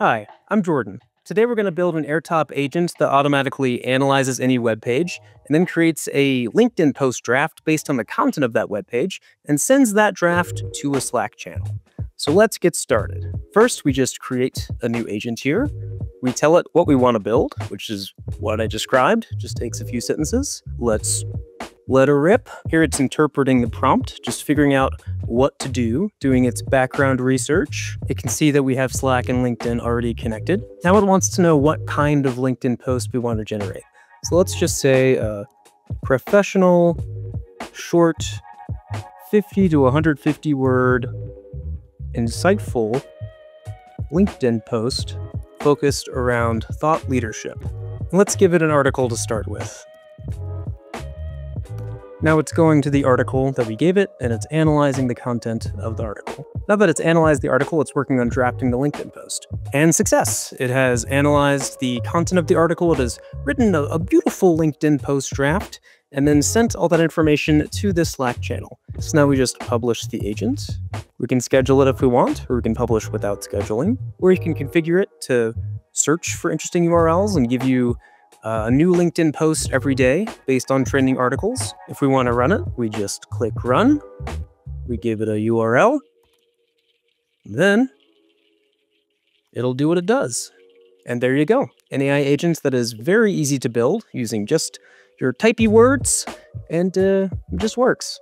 Hi, I'm Jordan. Today we're going to build an Airtop agent that automatically analyzes any web page and then creates a LinkedIn post draft based on the content of that web page and sends that draft to a Slack channel. So let's get started. First, we just create a new agent here. We tell it what we want to build, which is what I described. Just takes a few sentences. Let's let her rip. Here it's interpreting the prompt, just figuring out what to do, doing its background research. It can see that we have Slack and LinkedIn already connected. Now it wants to know what kind of LinkedIn post we want to generate. So let's just say professional, short, 50 to 150 word, insightful LinkedIn post focused around thought leadership. And let's give it an article to start with. Now it's going to the article that we gave it, and it's analyzing the content of the article. Now that it's analyzed the article, it's working on drafting the LinkedIn post. And success! It has analyzed the content of the article, it has written a beautiful LinkedIn post draft, and then sent all that information to this Slack channel. So now we just publish the agent. We can schedule it if we want, or we can publish without scheduling, or you can configure it to search for interesting URLs and give you a new LinkedIn post every day based on trending articles. If we want to run it, we just click run. We give it a URL. Then it'll do what it does. And there you go. An AI agent that is very easy to build using just your typey words, and it just works.